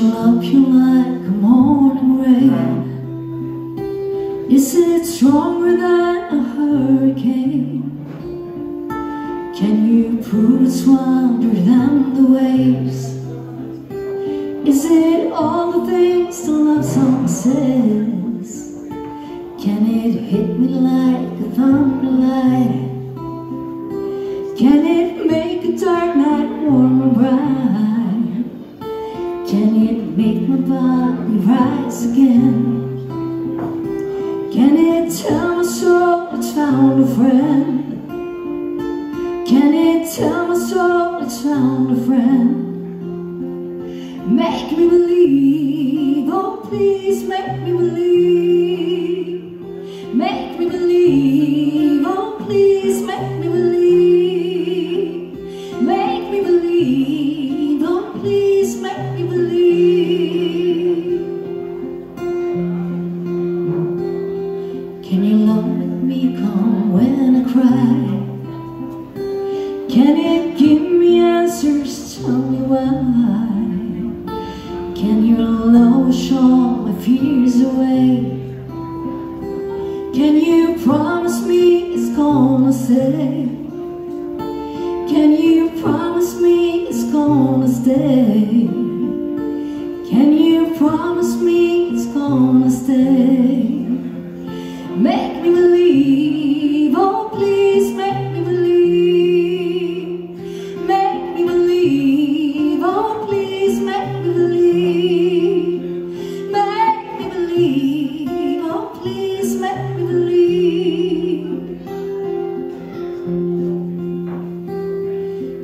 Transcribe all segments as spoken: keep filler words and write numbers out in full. you up you like a morning rain. You say it's stronger than a hurricane. Can you prove it's wilder than the waves? Is it all the things the love song says? Can it hit me like a thunder light? Can it make a dark night warm and bright? Can it make my body rise again? Can it tell my soul it's found a friend? Can it tell my soul it's found a friend? Make me believe, oh please make me believe. Make me believe, oh please make me believe. Make me believe, oh please make me believe. Can you love me calm when I cry? Can it give me answers, tell me why? Can your love show my fears away? Can you promise me it's gonna stay? Can you promise me it's gonna stay? Can you promise me it's gonna stay? Make me believe, oh please make me believe. Make me believe, oh please make me believe.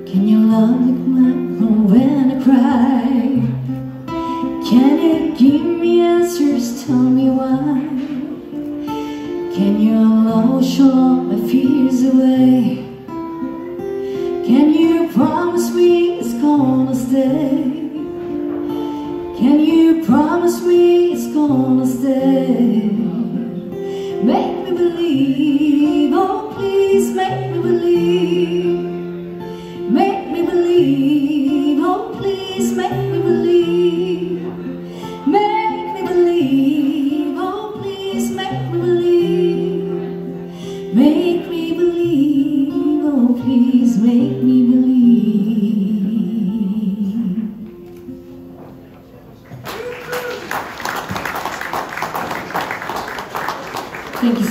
Can you love me when I cry? Can it give me answers, tell me why? Can your love show my fears away? Can you promise me it's gonna stay? Can you promise me it's gonna stay? Make me believe, oh please make me believe.